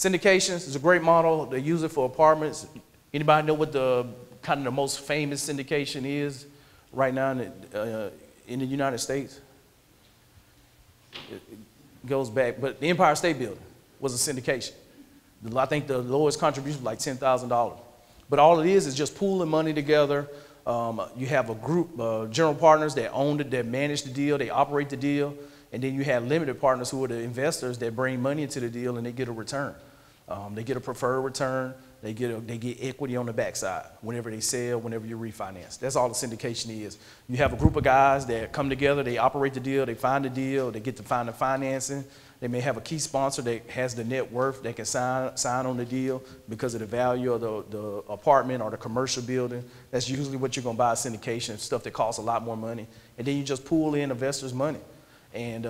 Syndications is a great model. They use it for apartments. Anybody know what the kind of the most famous syndication is right now in the United States? It goes back, but the Empire State Building was a syndication. I think the lowest contribution was like $10,000. But all it is just pooling money together. You have a group of general partners that own it, that manage the deal, they operate the deal, and then you have limited partners who are the investors that bring money into the deal and they get a return. They get a preferred return, they get equity on the backside whenever they sell, whenever you refinance. That's all the syndication is. You have a group of guys that come together, they operate the deal, they find the deal, they get to find the financing. They may have a key sponsor that has the net worth that can sign on the deal because of the value of the apartment or the commercial building. That's usually what you're gonna buy, syndication, stuff that costs a lot more money. And then you just pool in investors' money. And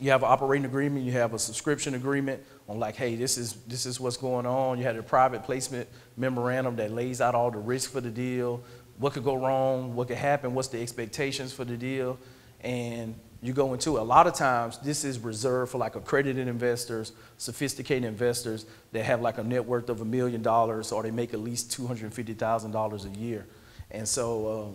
you have an operating agreement, you have a subscription agreement on like, hey, this is what's going on. You have a private placement memorandum that lays out all the risk for the deal, what could go wrong, what could happen, what's the expectations for the deal. And you go into it. A lot of times this is reserved for like accredited investors, sophisticated investors that have like a net worth of $1 million or they make at least $250,000 a year. And so,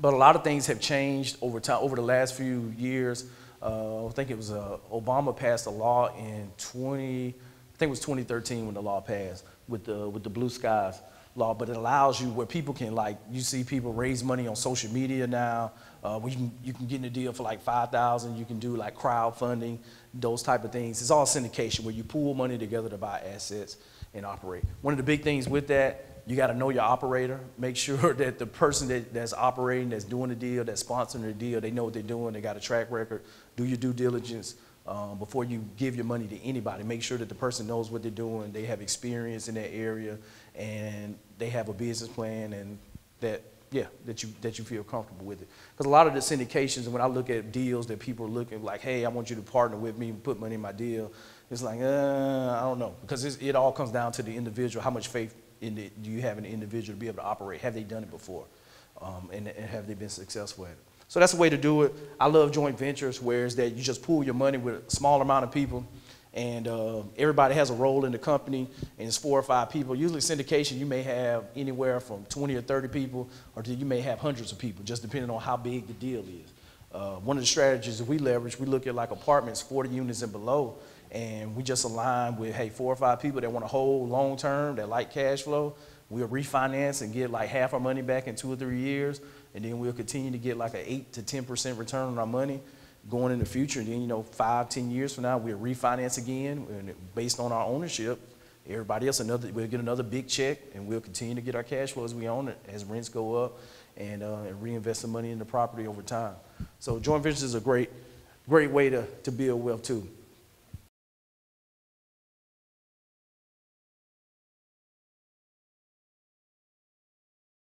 but a lot of things have changed over time, over the last few years. I think it was Obama passed a law in I think it was 2013 when the law passed with the Blue Skies law, but it allows you where people can, like, you see people raise money on social media now. You can get in a deal for like $5,000. You can do like crowdfunding, those type of things. It's all syndication where you pool money together to buy assets and operate. One of the big things with that, you got to know your operator. Make sure that the person that's operating, that's doing the deal, that's sponsoring the deal, they know what they're doing. They got a track record. Do your due diligence before you give your money to anybody. Make sure that the person knows what they're doing. They have experience in that area, and they have a business plan, and that you feel comfortable with it. Because a lot of the syndications, when I look at deals that people are looking like, hey, I want you to partner with me and put money in my deal, it's like, I don't know. Because it all comes down to the individual. How much faith do you have in the individual to be able to operate? Have they done it before? And have they been successful at it? So that's a way to do it. I love joint ventures, where it's that you just pool your money with a small amount of people, and everybody has a role in the company, and it's 4 or 5 people. Usually syndication, you may have anywhere from 20 or 30 people, or you may have hundreds of people, just depending on how big the deal is. One of the strategies that we leverage, we look at like apartments, 40 units and below, and we just align with, hey, 4 or 5 people that want to hold long-term, that like cash flow. We'll refinance and get like half our money back in 2 or 3 years, and then we'll continue to get like an 8 to 10% return on our money going in the future. And then, you know, 5, 10 years from now, we'll refinance again, and based on our ownership, everybody else, we'll get another big check, and we'll continue to get our cash flow as we own it, as rents go up, and reinvest the money in the property over time. So joint ventures is a great way to build wealth too.